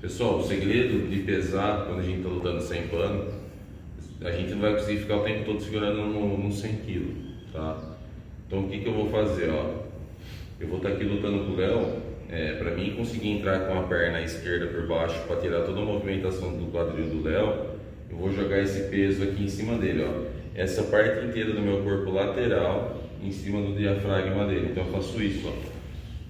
Pessoal, o segredo de pesar quando a gente está lutando sem pano, a gente não vai conseguir ficar o tempo todo segurando no 100 kg, tá? Então o que eu vou fazer, ó? Eu vou estar aqui lutando com o Léo. Para mim conseguir entrar com a perna esquerda por baixo para tirar toda a movimentação do quadril do Léo, eu vou jogar esse peso aqui em cima dele, ó. Essa parte inteira do meu corpo lateral em cima do diafragma dele. Então eu faço isso,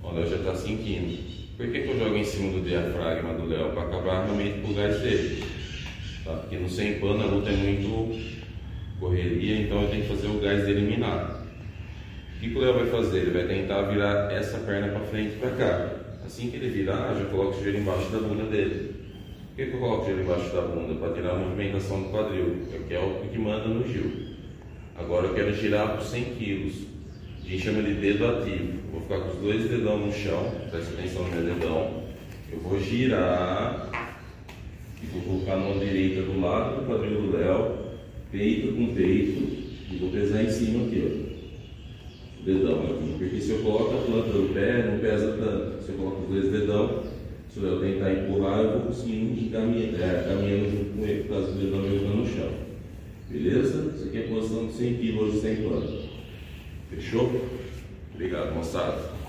ó. O Léo já está sentindo. Por que eu jogo em cima do diafragma do Léo? Para acabar realmente com o gás dele, tá? Porque no sem pano a luta é muito correria, então eu tenho que fazer o gás eliminado. O que o Léo vai fazer? Ele vai tentar virar essa perna para frente e para cá. Assim que ele virar, eu já coloco o joelho embaixo da bunda dele. Por que eu coloco o joelho embaixo da bunda? Para tirar a movimentação do quadril, que é o que manda no Gil. Agora eu quero girar por 100 kg. A gente chama de dedo ativo. Eu vou ficar com os dois dedão no chão, presta atenção no meu dedão. Eu vou girar e vou colocar a mão direita do lado do quadril do Léo, peito com peito, e vou pesar em cima aqui, ó. Dedão aqui, porque se eu coloco a planta do pé, não pesa tanto. Se eu coloco os dois dedão, se eu tentar empurrar, eu vou conseguindo caminhando junto com ele, por causa do dedão meu no chão. Beleza? Isso aqui é a posição de 100 kg hoje sem planta. Fechou? Obrigado, moçada.